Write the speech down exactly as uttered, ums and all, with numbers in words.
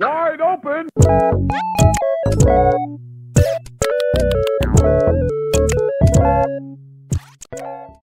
Wide open!